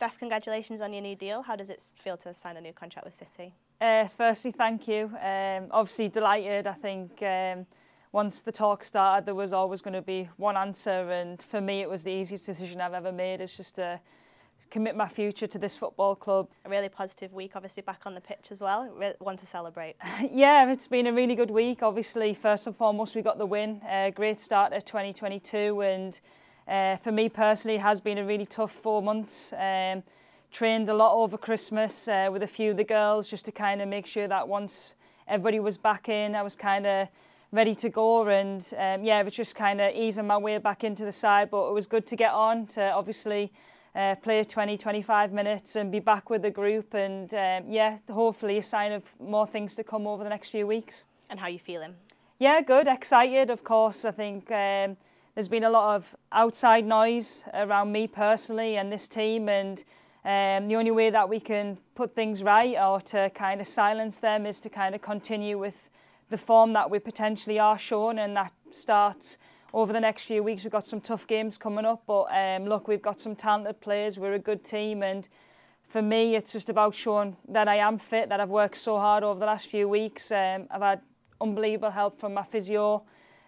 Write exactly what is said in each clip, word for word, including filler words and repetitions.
Steph, congratulations on your new deal. How does it feel to have signed a new contract with City? Uh, firstly, thank you. Um, obviously delighted. I think um, once the talk started, there was always going to be one answer, and for me it was the easiest decision I've ever made. It's just to commit my future to this football club. A really positive week, obviously back on the pitch as well. One to celebrate. Yeah, it's been a really good week. Obviously, first and foremost, we got the win. Uh, great start at twenty twenty-two, and uh, for me personally, it has been a really tough four months. Um, trained a lot over Christmas uh, with a few of the girls, just to kind of make sure that once everybody was back in, I was kind of ready to go, and um, yeah, it was just kind of easing my way back into the side. But it was good to get on, to obviously uh, play twenty, twenty-five minutes and be back with the group, and um, yeah, hopefully a sign of more things to come over the next few weeks. And how are you feeling? Yeah, good, excited, of course. I think um, there's been a lot of outside noise around me personally and this team, and Um, the only way that we can put things right or to kind of silence them is to kind of continue with the form that we potentially are shown, and that starts over the next few weeks. We've got some tough games coming up, but um, look, we've got some talented players, we're a good team, and for me it's just about showing that I am fit, that I've worked so hard over the last few weeks. Um, I've had unbelievable help from my physio,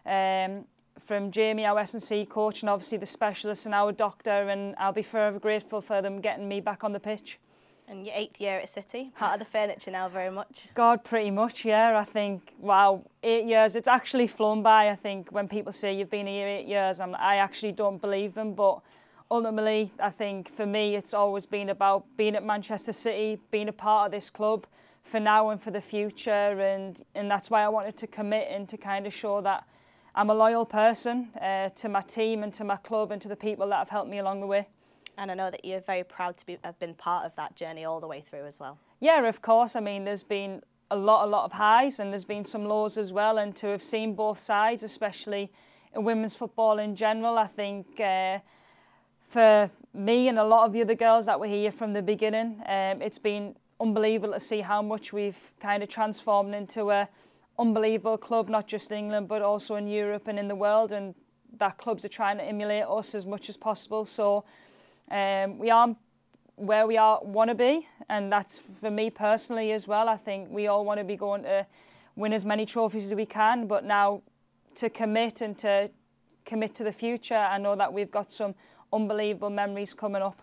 um, from Jamie, our S and C coach, and obviously the specialist and our doctor, and I'll be forever grateful for them getting me back on the pitch. And your eighth year at City, part of the furniture now very much. God, pretty much, yeah. I think, wow, eight years, it's actually flown by. I think when people say you've been here eight years, I'm, I actually don't believe them, but ultimately I think for me it's always been about being at Manchester City, being a part of this club for now and for the future, and, and that's why I wanted to commit and to kind of show that I'm a loyal person uh, to my team and to my club and to the people that have helped me along the way. And I know that you're very proud to be, have been part of that journey all the way through as well. Yeah, of course. I mean, there's been a lot, a lot of highs, and there's been some lows as well. And to have seen both sides, especially in women's football in general, I think uh, for me and a lot of the other girls that were here from the beginning, um, it's been unbelievable to see how much we've kind of transformed into a unbelievable club, not just in England but also in Europe and in the world, and that clubs are trying to emulate us as much as possible. So um, we are where we are want to be, and that's for me personally as well. I think we all want to be going to win as many trophies as we can, but now to commit and to commit to the future, I know that we've got some unbelievable memories coming up.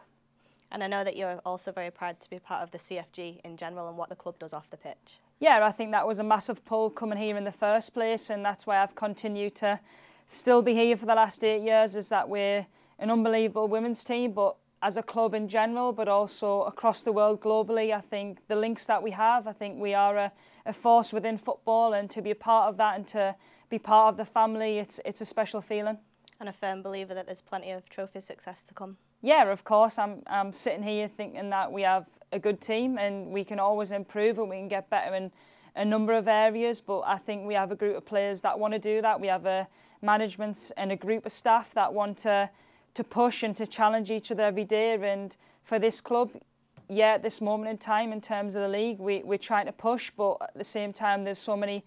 And I know that you're also very proud to be part of the C F G in general and what the club does off the pitch. Yeah, I think that was a massive pull coming here in the first place, and that's why I've continued to still be here for the last eight years, is that we're an unbelievable women's team, but as a club in general, but also across the world globally. I think the links that we have, I think we are a, a force within football, and to be a part of that and to be part of the family, it's, it's a special feeling. And a firm believer that there's plenty of trophy success to come. Yeah, of course. I'm, I'm sitting here thinking that we have a good team and we can always improve and we can get better in a number of areas, but I think we have a group of players that want to do that. We have a management and a group of staff that want to, to push and to challenge each other every day. And for this club, yeah, at this moment in time in terms of the league, we, we're trying to push, but at the same time there's so many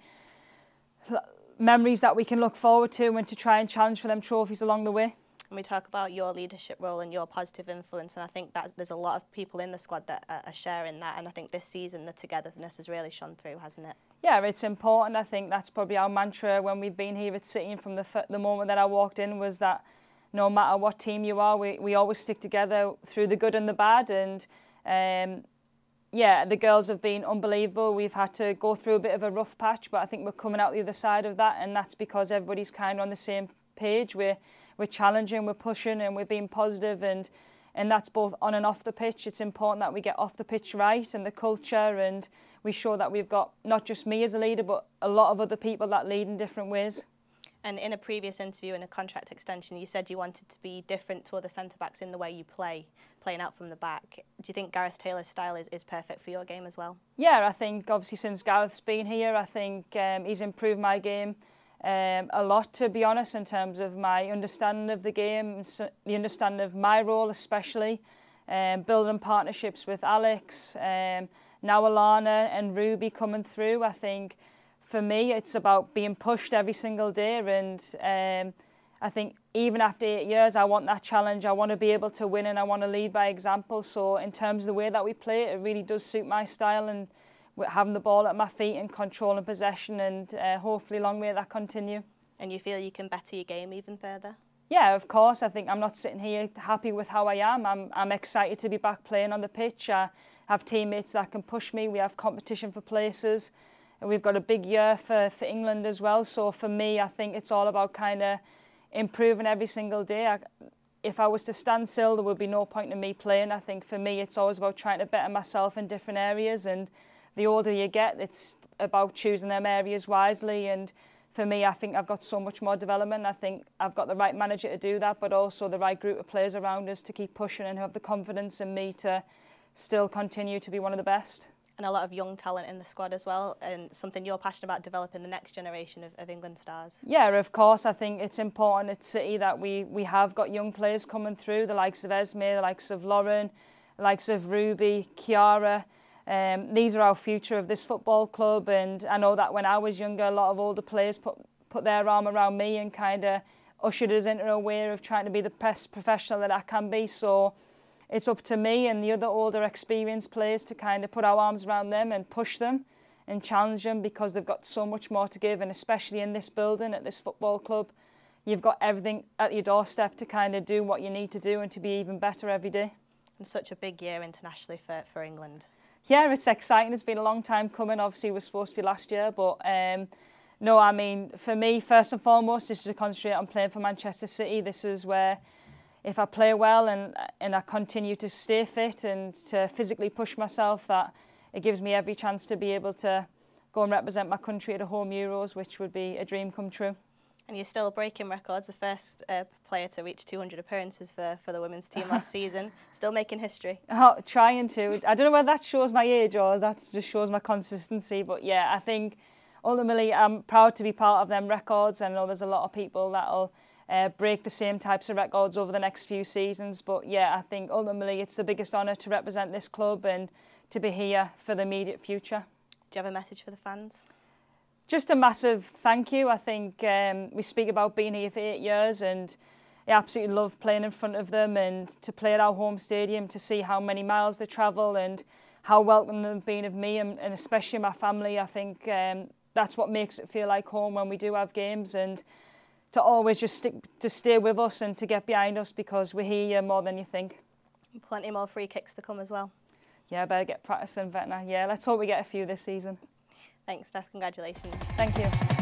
memories that we can look forward to and to try and challenge for them trophies along the way. And we talk about your leadership role and your positive influence, and I think that there's a lot of people in the squad that are sharing that, and I think this season the togetherness has really shone through, hasn't it? Yeah, it's important. I think that's probably our mantra when we've been here at City, and from the, the moment that I walked in was that no matter what team you are, we, we always stick together through the good and the bad, and um, yeah, the girls have been unbelievable. We've had to go through a bit of a rough patch, but I think we're coming out the other side of that, and that's because everybody's kind of on the same page. We're, we're challenging, we're pushing, and we're being positive, and, and that's both on and off the pitch. It's important that we get off the pitch right, and the culture, and we show that we've got not just me as a leader, but a lot of other people that lead in different ways. And in a previous interview in a contract extension, you said you wanted to be different to other centre-backs in the way you play, playing out from the back. Do you think Gareth Taylor's style is, is perfect for your game as well? Yeah, I think obviously since Gareth's been here, I think um, he's improved my game um, a lot, to be honest, in terms of my understanding of the game, the understanding of my role especially, um, building partnerships with Alex, um, now Alana and Ruby coming through. I think for me, it's about being pushed every single day, and um, I think even after eight years, I want that challenge. I want to be able to win and I want to lead by example. So in terms of the way that we play, it really does suit my style and having the ball at my feet and controlling possession, and uh, hopefully long may that continue. And you feel you can better your game even further? Yeah, of course. I think I'm not sitting here happy with how I am. I'm, I'm excited to be back playing on the pitch. I have teammates that can push me. We have competition for places. And we've got a big year for, for England as well. So for me, I think it's all about kind of improving every single day. I, if I was to stand still, there would be no point in me playing. I think for me, it's always about trying to better myself in different areas. And the older you get, it's about choosing them areas wisely. And for me, I think I've got so much more development. I think I've got the right manager to do that, but also the right group of players around us to keep pushing and have the confidence in me to still continue to be one of the best. And a lot of young talent in the squad as well, and something you're passionate about, developing the next generation of, of England stars. Yeah, of course. I think it's important at City that we, we have got young players coming through, the likes of Esme, the likes of Lauren, the likes of Ruby, Kiara. Um, these are our future of this football club, and I know that when I was younger, a lot of older players put, put their arm around me and kind of ushered us into a way of trying to be the best professional that I can be. So it's up to me and the other older experienced players to kind of put our arms around them and push them and challenge them, because they've got so much more to give, and especially in this building at this football club, you've got everything at your doorstep to kind of do what you need to do and to be even better every day. And such a big year internationally for, for England. Yeah, it's exciting. It's been a long time coming. Obviously, it was supposed to be last year, but um, no, I mean, for me, first and foremost, this is to concentrate on playing for Manchester City. This is where, if I play well and, and I continue to stay fit and to physically push myself, that it gives me every chance to be able to go and represent my country at a home Euros, which would be a dream come true. And you're still breaking records, the first uh, player to reach two hundred appearances for, for the women's team last season. Still making history. Oh, trying to. I don't know whether that shows my age or that just shows my consistency. But yeah, I think ultimately I'm proud to be part of them records. I know there's a lot of people that'll uh, break the same types of records over the next few seasons. But yeah, I think ultimately it's the biggest honour to represent this club and to be here for the immediate future. Do you have a message for the fans? Just a massive thank you. I think um, we speak about being here for eight years and I absolutely love playing in front of them, and to play at our home stadium, to see how many miles they travel and how welcome they've been of me and, and especially my family. I think um, that's what makes it feel like home when we do have games, and to always just stick, to stay with us and to get behind us, because we're here more than you think. Plenty more free kicks to come as well. Yeah, better get practicing, Vetna. Yeah, let's hope we get a few this season. Thanks, Steph. Congratulations. Thank you.